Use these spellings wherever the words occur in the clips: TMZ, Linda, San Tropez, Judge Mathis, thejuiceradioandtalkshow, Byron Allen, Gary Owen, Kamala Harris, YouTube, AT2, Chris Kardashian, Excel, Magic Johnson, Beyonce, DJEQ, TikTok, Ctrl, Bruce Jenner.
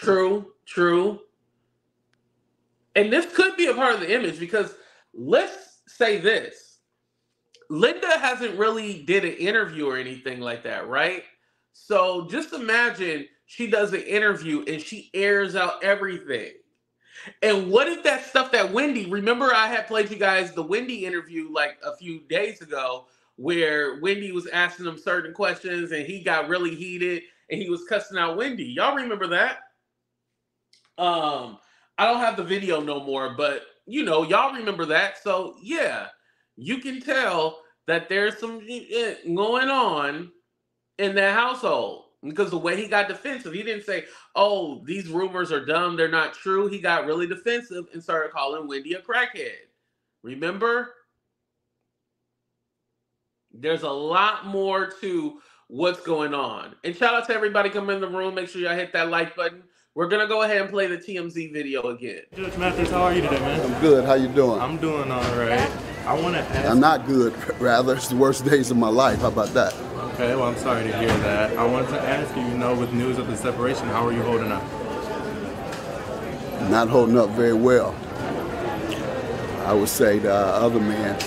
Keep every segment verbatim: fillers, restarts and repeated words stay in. True, true. And this could be a part of the image, because let's say this. Linda hasn't really did an interview or anything like that, right? So just imagine she does an interview and she airs out everything. And what if that stuff that Wendy, remember I had played you guys the Wendy interview like a few days ago, where Wendy was asking him certain questions and he got really heated and he was cussing out Wendy. Y'all remember that? Um, I don't have the video no more, but you know, y'all remember that. So yeah, you can tell that there's some going on in that household, because the way he got defensive, he didn't say, oh, these rumors are dumb, they're not true. He got really defensive and started calling Wendy a crackhead. Remember? There's a lot more to what's going on. And shout out to everybody coming in the room. Make sure y'all hit that like button. We're going to go ahead and play the T M Z video again. Judge Mathis, how are you today, man? I'm good. How you doing? I'm doing all right. I want to ask... I'm not good, rather. It's the worst days of my life. How about that? Okay, well, I'm sorry to hear that. I wanted to ask you, you know, with news of the separation, how are you holding up? Not holding up very well. I would say the other man.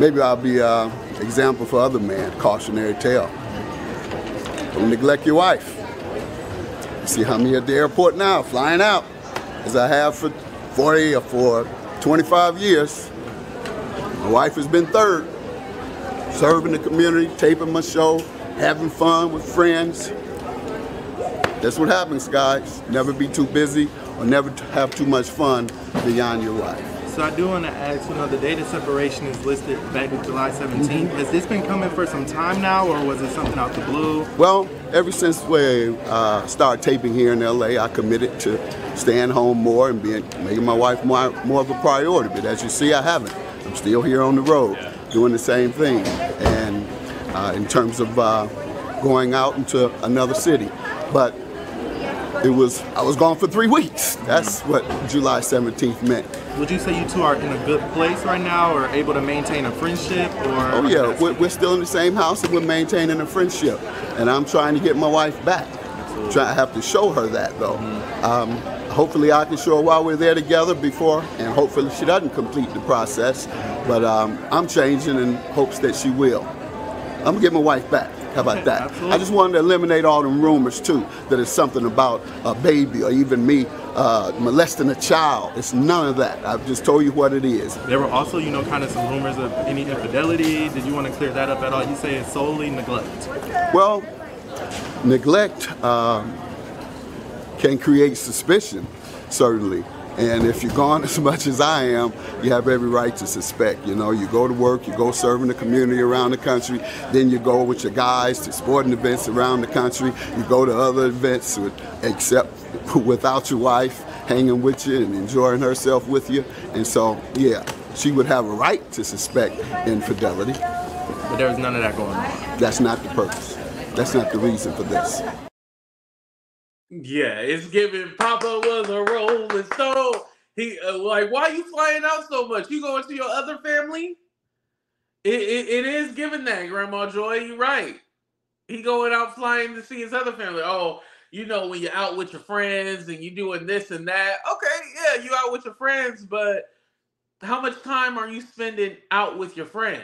Maybe I'll be an uh, example for other men, cautionary tale. Don't neglect your wife. See how many at the airport now, flying out, as I have for forty or for twenty-five years. My wife has been third, serving the community, taping my show, having fun with friends. That's what happens, guys. Never be too busy or never have too much fun beyond your wife. So I do want to ask, you know, the date of separation is listed back in July seventeenth. Mm-hmm. Has this been coming for some time now, or was it something out the blue? Well, ever since we uh, started taping here in L A, I committed to staying home more and being making my wife more, more of a priority. But as you see, I haven't. I'm still here on the road, yeah, doing the same thing. And uh, in terms of uh, going out into another city, but it was I was gone for three weeks. That's mm-hmm. what July seventeenth meant. Would you say you two are in a good place right now, or able to maintain a friendship? Or oh yeah, we're, we're still in the same house and we're maintaining a friendship. And I'm trying to get my wife back. Try, I have to show her that though. Mm-hmm. um, hopefully I can show her while we're there together before, and hopefully she doesn't complete the process. But um, I'm changing in hopes that she will. I'm gonna get my wife back. How about that? Absolutely. I just wanted to eliminate all the rumors too, that it's something about a baby or even me uh, molesting a child. It's none of that. I've just told you what it is. There were also, you know, kind of some rumors of any infidelity. Did you want to clear that up at all? You say it's solely neglect. Well, neglect um, can create suspicion, certainly. And if you're gone as much as I am, you have every right to suspect. You know, you go to work, you go serving the community around the country, then you go with your guys to sporting events around the country, you go to other events with, except without your wife hanging with you and enjoying herself with you. And so, yeah, she would have a right to suspect infidelity. But there was none of that going on. That's not the purpose. That's not the reason for this. Yeah, it's giving Papa was a rolling stone. He uh, like, why are you flying out so much? You going to your other family? It, it, it is giving that, Grandma Joy. You're right. He going out flying to see his other family. Oh, you know, when you're out with your friends and you're doing this and that. Okay, yeah, you out with your friends, but how much time are you spending out with your friends?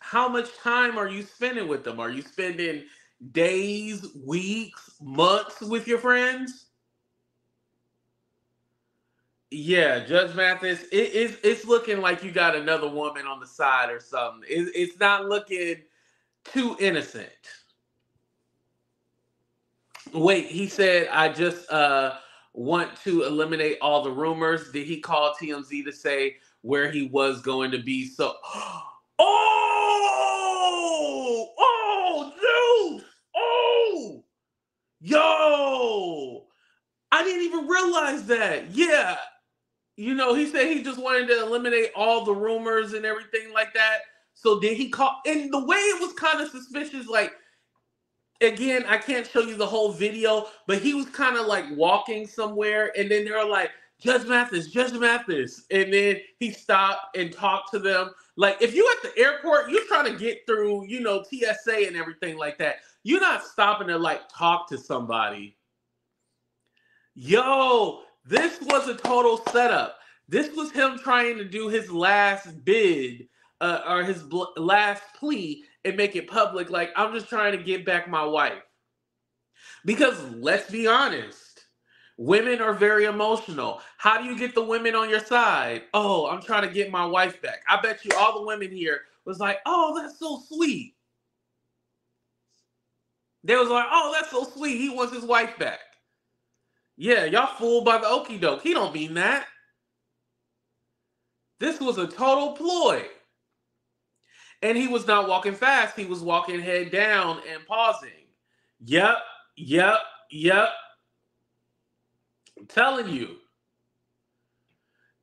How much time are you spending with them? Are you spending days, weeks, months with your friends? Yeah, Judge Mathis, it, it's, it's looking like you got another woman on the side or something. It, it's not looking too innocent. Wait, he said, I just uh, want to eliminate all the rumors. Did he call T M Z to say where he was going to be? So, oh, oh, dude. Oh, yo, I didn't even realize that. Yeah. You know, he said he just wanted to eliminate all the rumors and everything like that. So did he call? And the way it was kind of suspicious, like, again, I can't show you the whole video, but he was kind of like walking somewhere. And then they're like, Judge Mathis, Judge Mathis. And then he stopped and talked to them. Like, if you at the airport, you're trying to get through, you know, T S A and everything like that. You're not stopping to like talk to somebody. Yo, this was a total setup. This was him trying to do his last bid uh, or his bl last plea and make it public. Like, I'm just trying to get back my wife. Because let's be honest, women are very emotional. How do you get the women on your side? Oh, I'm trying to get my wife back. I bet you all the women here was like, oh, that's so sweet. They was like, oh, that's so sweet. He wants his wife back. Yeah, y'all fooled by the okie doke. He don't mean that. This was a total ploy. And he was not walking fast. He was walking head down and pausing. Yep, yep, yep. I'm telling you.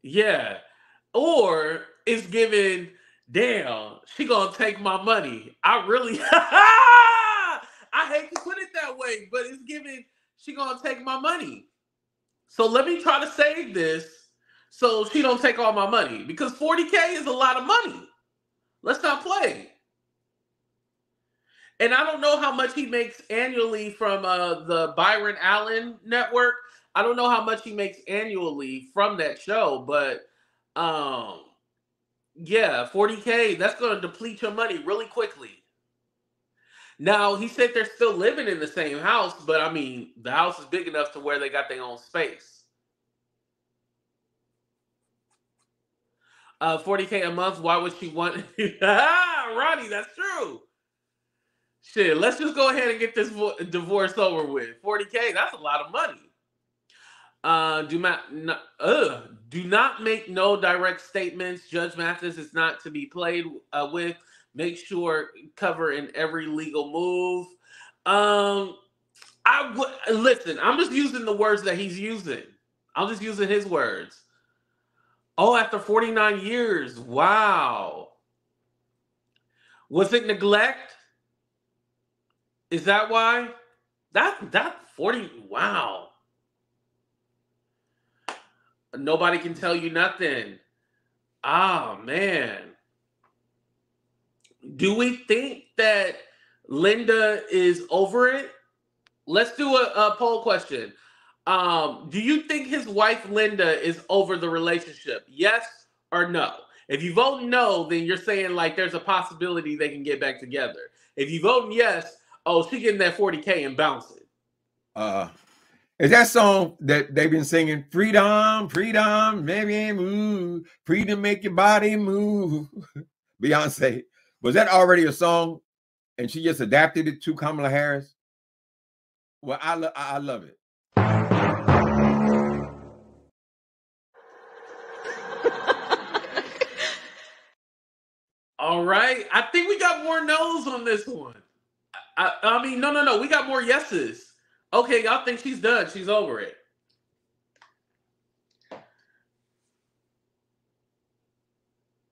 Yeah. Or it's given, damn, she gonna take my money. I really, I hate to put it that way, but it's given, she gonna take my money. So let me try to save this so she don't take all my money. Because forty K is a lot of money. Let's not play. And I don't know how much he makes annually from uh, the Byron Allen network. I don't know how much he makes annually from that show, but um, yeah, forty K, that's going to deplete your money really quickly. Now, he said they're still living in the same house, but I mean, the house is big enough to where they got their own space. Uh, forty K a month, why would she want... Ronnie, that's true. Shit, let's just go ahead and get this divorce over with. forty K, that's a lot of money. Uh, do not, not, uh, do not make no direct statements. Judge Mathis is not to be played uh, with. Make sure cover in every legal move. Um, I would listen. I'm just using the words that he's using. I'm just using his words. Oh, after forty-nine years, wow. Was it neglect? Is that why? That that forty. Wow. Nobody can tell you nothing. Ah, man. Do we think that Linda is over it? Let's do a, a poll question. Um, do you think his wife, Linda, is over the relationship? Yes or no? If you vote no, then you're saying, like, there's a possibility they can get back together. If you vote yes, oh, she getting that forty K and bouncing. Uh, is that song that they've been singing, freedom, freedom, maybe move, freedom make your body move, Beyonce. Was that already a song, and she just adapted it to Kamala Harris? Well, I, lo I love it. All right. I think we got more no's on this one. I, I mean, no, no, no. We got more yeses. Okay, y'all think she's done. She's over it.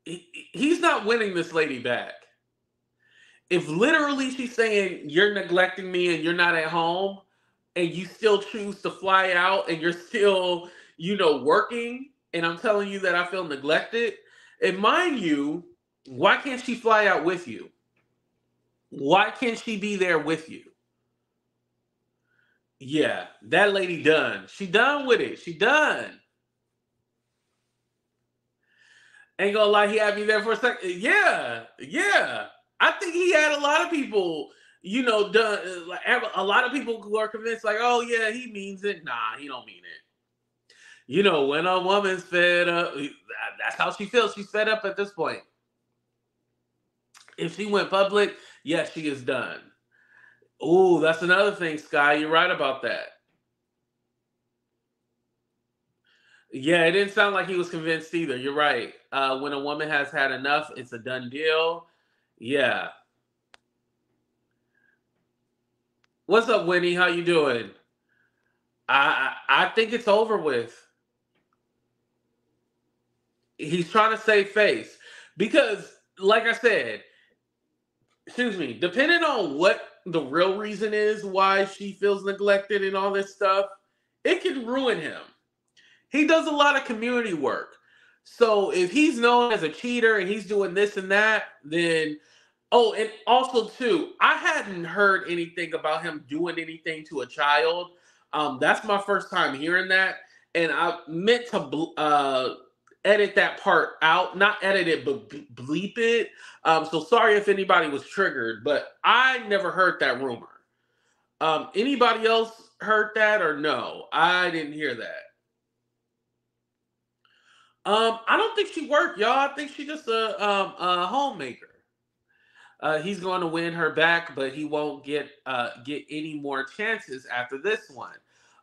He, he's not winning this lady back. If literally she's saying you're neglecting me and you're not at home and you still choose to fly out and you're still, you know, working, and I'm telling you that I feel neglected. And mind you, why can't she fly out with you? Why can't she be there with you? Yeah, that lady done. She done with it. She done. Ain't gonna lie, he had me there for a second. Yeah, yeah. I think he had a lot of people, you know, done. Like, a lot of people who are convinced, like, oh yeah, he means it. Nah, he don't mean it. You know, when a woman's fed up, that's how she feels. She's fed up at this point. If she went public, yeah, she is done. Oh, that's another thing, Sky. You're right about that. Yeah, it didn't sound like he was convinced either. You're right. Uh, when a woman has had enough, it's a done deal. Yeah. What's up, Winnie? How you doing? I I think it's over with. He's trying to save face. Because, like I said, excuse me, depending on what the real reason is why she feels neglected and all this stuff, it can ruin him. He does a lot of community work. So if he's known as a cheater and he's doing this and that, then Oh, and also, too, I hadn't heard anything about him doing anything to a child. Um, that's my first time hearing that. And I meant to uh, edit that part out. Not edit it, but bleep it. Um, so sorry if anybody was triggered, but I never heard that rumor. Um, anybody else heard that or no? I didn't hear that. Um, I don't think she worked, y'all. I think she just a, um, a homemaker. Uh, he's going to win her back, but he won't get uh, get any more chances after this one.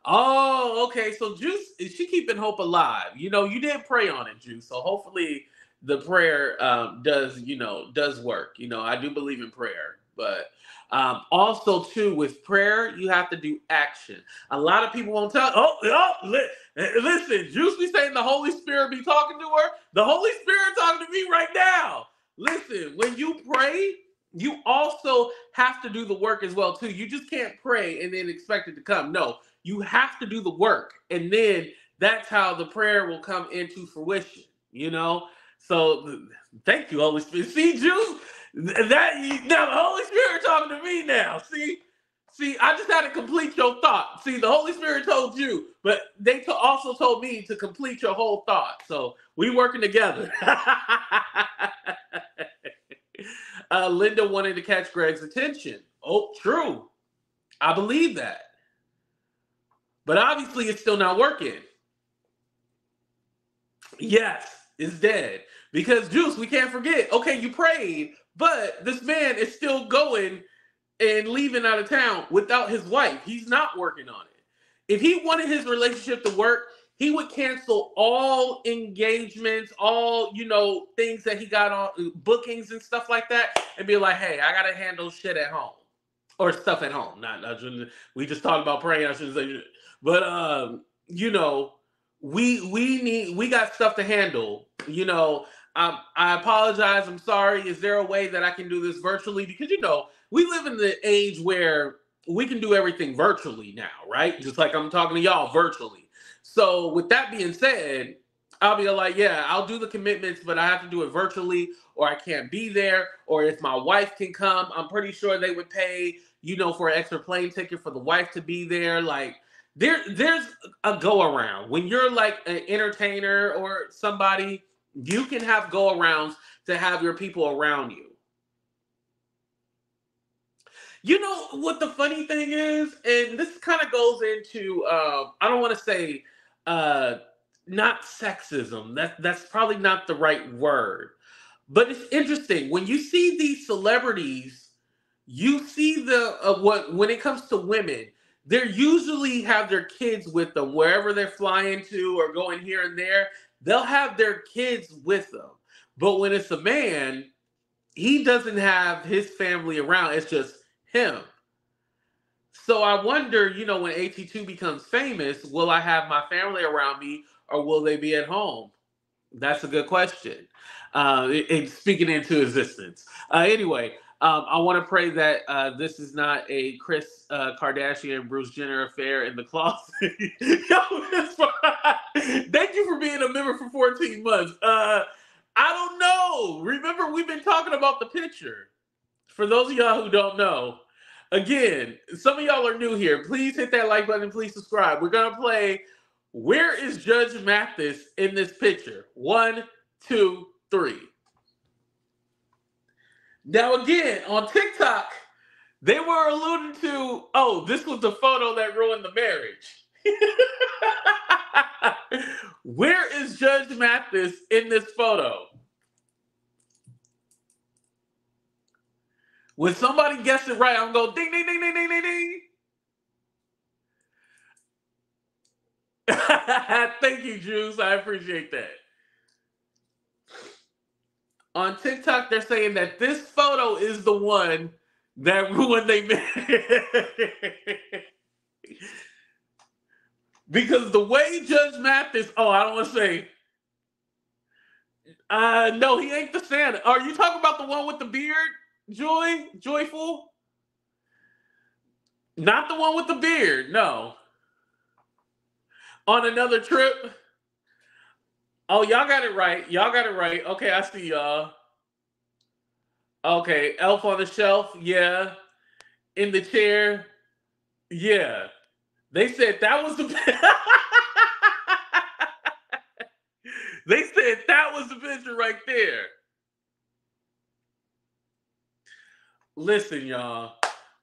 Oh, okay. So Juice, she keeping hope alive. You know, you didn't pray on it, Juice. So hopefully the prayer um, does, you know, does work. You know, I do believe in prayer. But um, also, too, with prayer, you have to do action. A lot of people won't tell. Oh, oh li listen, Juice be saying the Holy Spirit be talking to her. The Holy Spirit talking to me right now. Listen, when you pray, you also have to do the work as well, too. You just can't pray and then expect it to come. No, you have to do the work. And then that's how the prayer will come into fruition, you know? So thank you, Holy Spirit. See, Juice, that, now the Holy Spirit talking to me now. See, see, I just had to complete your thought. See, the Holy Spirit told you, but they to also told me to complete your whole thought. So we working together. Uh, Linda wanted to catch Greg's attention. Oh, true. I believe that. But obviously it's still not working. Yes, it's dead. Because, Juice, we can't forget. Okay, you prayed, but this man is still going and leaving out of town without his wife. He's not working on it. If he wanted his relationship to work, he would cancel all engagements, all, you know, things that he got on, bookings and stuff like that, and be like, hey, I got to handle shit at home. Or stuff at home. Not, not we just talked about praying, I shouldn't say. But, um, you know, we we need, we got stuff to handle. You know, um, I apologize. I'm sorry. Is there a way that I can do this virtually? Because, you know, we live in the age where we can do everything virtually now, right? Just like I'm talking to y'all virtually. So with that being said, I'll be like, yeah, I'll do the commitments, but I have to do it virtually, or I can't be there, or if my wife can come, I'm pretty sure they would pay, you know, for an extra plane ticket for the wife to be there. Like there, there's a go-around. When you're like an entertainer or somebody, you can have go-arounds to have your people around you. You know what the funny thing is, and this kind of goes into, uh, I don't want to say uh, not sexism. That, that's probably not the right word. But it's interesting. When you see these celebrities, you see the uh, what when it comes to women, they usually have their kids with them wherever they're flying to or going here and there. They'll have their kids with them. But when it's a man, he doesn't have his family around. It's just him. So I wonder, you know, when A T two becomes famous, will I have my family around me or will they be at home? That's a good question. Uh, and speaking into existence. Uh, anyway, um, I want to pray that uh, this is not a Chris uh, Kardashian, Bruce Jenner affair in the closet. Thank you for being a member for fourteen months. Uh, I don't know. Remember, we've been talking about the picture. For those of y'all who don't know, again, some of y'all are new here. Please hit that like button. Please subscribe. We're going to play, where is Judge Mathis in this picture? One, two, three. Now, again, on TikTok, they were alluding to, oh, this was the photo that ruined the marriage. Where is Judge Mathis in this photo? When somebody gets it right, I'm going to ding, ding, ding, ding, ding, ding, ding. Thank you, Juice. I appreciate that. On TikTok, they're saying that this photo is the one that ruined their marriage. Because the way Judge Mathis, oh, I don't want to say, uh, no, he ain't the Santa. Are you talking about the one with the beard? Joy, joyful, not the one with the beard. No, on another trip. Oh, y'all got it right. Y'all got it right. Okay, I see y'all. Okay, Elf on the Shelf, yeah. In the Chair, yeah. They said that was the They said that was the picture right there. Listen, y'all,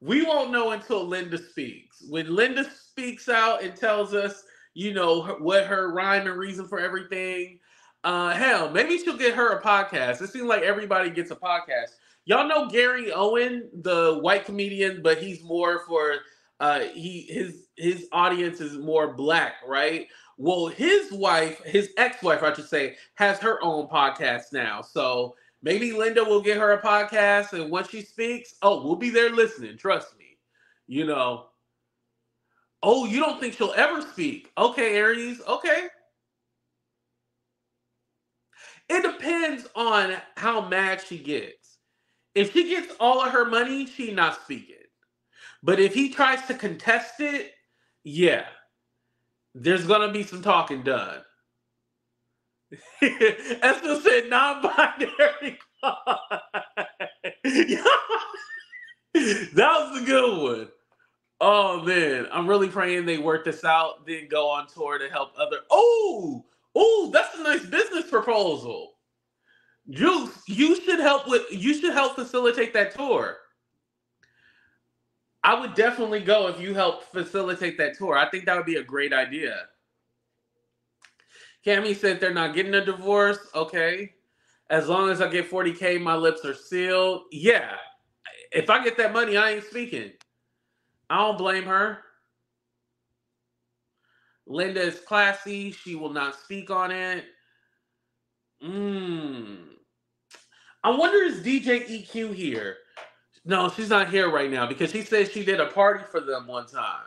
we won't know until Linda speaks. When Linda speaks out and tells us, you know, her, what her rhyme and reason for everything, uh, hell, maybe she'll get her a podcast. It seems like everybody gets a podcast. Y'all know Gary Owen, the white comedian, but he's more for, uh, he his his audience is more black, right? Well, his wife, his ex-wife, I should say, has her own podcast now, so maybe Linda will get her a podcast, and once she speaks, oh, we'll be there listening. Trust me. You know. Oh, you don't think she'll ever speak? Okay, Aries. Okay. It depends on how mad she gets. If she gets all of her money, she not speaking. But if he tries to contest it, yeah, there's going to be some talking done. Esther said non-binary. That was a good one. Oh, man. I'm really praying they work this out, then go on tour to help other. Oh, oh, that's a nice business proposal. Juice, you should help with, you should help facilitate that tour. I would definitely go if you help facilitate that tour. I think that would be a great idea. Cammy said they're not getting a divorce. Okay. As long as I get forty K, my lips are sealed. Yeah. If I get that money, I ain't speaking. I don't blame her. Linda is classy. She will not speak on it. Mm. I wonder, is D J E Q here? No, she's not here right now because she said she did a party for them one time.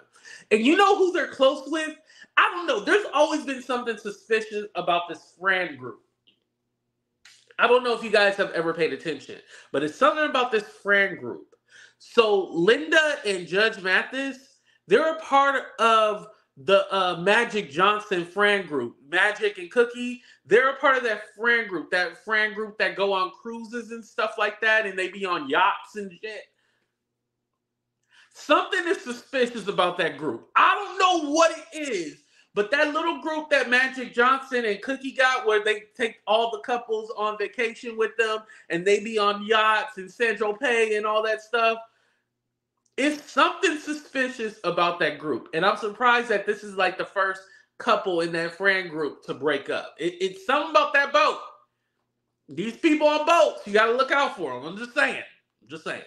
And you know who they're close with? I don't know. There's always been something suspicious about this friend group. I don't know if you guys have ever paid attention, but it's something about this friend group. So Linda and Judge Mathis, they're a part of the uh, Magic Johnson friend group. Magic and Cookie, they're a part of that friend group. That friend group that go on cruises and stuff like that, and they be on yachts and shit. Something is suspicious about that group. I don't know what it is, but that little group that Magic Johnson and Cookie got where they take all the couples on vacation with them and they be on yachts and San Tropez and all that stuff. It's something suspicious about that group. And I'm surprised that this is like the first couple in that friend group to break up. It, it's something about that boat. These people on boats, you got to look out for them. I'm just saying. I'm just saying.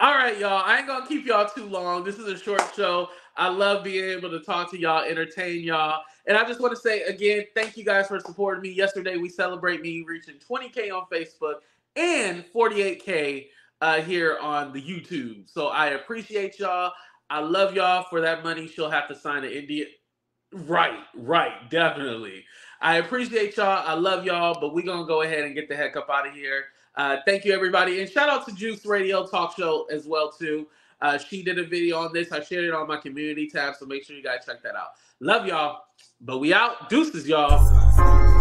All right, y'all. I ain't gonna keep y'all too long. This is a short show. I love being able to talk to y'all, entertain y'all. And I just want to say again, thank you guys for supporting me. Yesterday, we celebrate me reaching twenty K on Facebook and forty-eight K uh, here on the YouTube. So I appreciate y'all. I love y'all. For that money, she'll have to sign an N D A. Right, right, definitely. I appreciate y'all. I love y'all, but we're gonna go ahead and get the heck up out of here. Uh, thank you, everybody. And shout out to Juice Radio Talk Show as well, too. Uh, she did a video on this. I shared it on my community tab, so make sure you guys check that out. Love y'all, but we out. Deuces, y'all.